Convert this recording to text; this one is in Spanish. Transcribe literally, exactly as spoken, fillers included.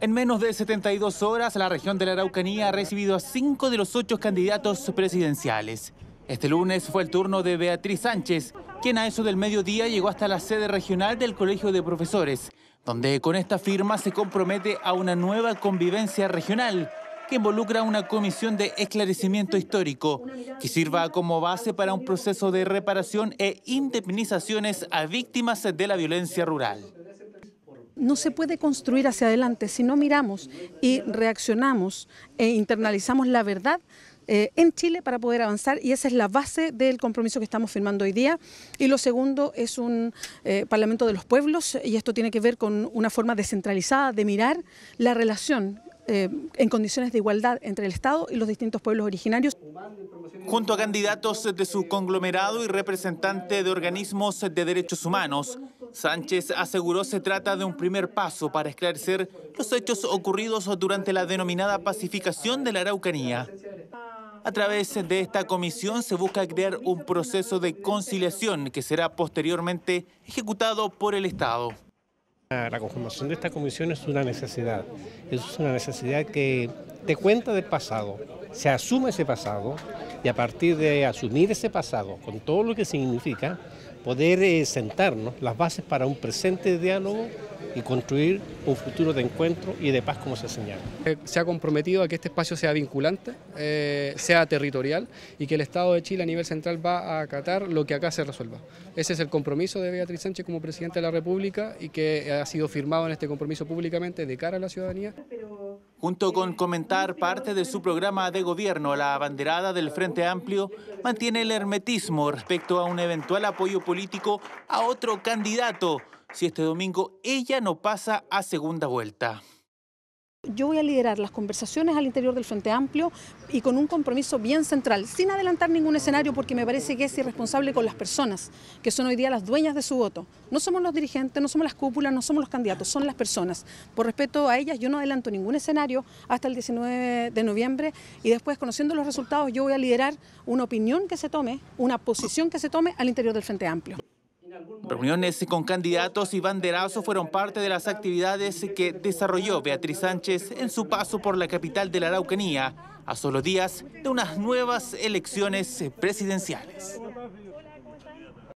En menos de setenta y dos horas, la región de la Araucanía ha recibido a cinco de los ocho candidatos presidenciales. Este lunes fue el turno de Beatriz Sánchez, quien a eso del mediodía llegó hasta la sede regional del Colegio de Profesores, donde con esta firma se compromete a una nueva convivencia regional que involucra una comisión de esclarecimiento histórico que sirva como base para un proceso de reparación e indemnizaciones a víctimas de la violencia rural. No se puede construir hacia adelante si no miramos y reaccionamos e internalizamos la verdad eh, en Chile para poder avanzar, y esa es la base del compromiso que estamos firmando hoy día. Y lo segundo es un eh, Parlamento de los Pueblos, y esto tiene que ver con una forma descentralizada de mirar la relación Eh, en condiciones de igualdad entre el Estado y los distintos pueblos originarios. Junto a candidatos de su conglomerado y representantes de organismos de derechos humanos, Sánchez aseguró se trata de un primer paso para esclarecer los hechos ocurridos durante la denominada pacificación de la Araucanía. A través de esta comisión se busca crear un proceso de conciliación que será posteriormente ejecutado por el Estado. La conformación de esta comisión es una necesidad, es una necesidad que dé cuenta del pasado, se asume ese pasado, y a partir de asumir ese pasado, con todo lo que significa, poder eh, sentarnos las bases para un presente de diálogo y construir un futuro de encuentro y de paz como se señala. Se ha comprometido a que este espacio sea vinculante, eh, sea territorial, y que el Estado de Chile a nivel central va a acatar lo que acá se resuelva. Ese es el compromiso de Beatriz Sánchez como Presidenta de la República, y que ha sido firmado en este compromiso públicamente de cara a la ciudadanía. Junto con comentar parte de su programa de gobierno, la abanderada del Frente Amplio mantiene el hermetismo respecto a un eventual apoyo político a otro candidato si este domingo ella no pasa a segunda vuelta. Yo voy a liderar las conversaciones al interior del Frente Amplio y con un compromiso bien central, sin adelantar ningún escenario, porque me parece que es irresponsable con las personas que son hoy día las dueñas de su voto. No somos los dirigentes, no somos las cúpulas, no somos los candidatos, son las personas. Por respeto a ellas, yo no adelanto ningún escenario hasta el diecinueve de noviembre, y después, conociendo los resultados, yo voy a liderar una opinión que se tome, una posición que se tome al interior del Frente Amplio. Reuniones con candidatos y banderazos fueron parte de las actividades que desarrolló Beatriz Sánchez en su paso por la capital de la Araucanía, a solo días de unas nuevas elecciones presidenciales.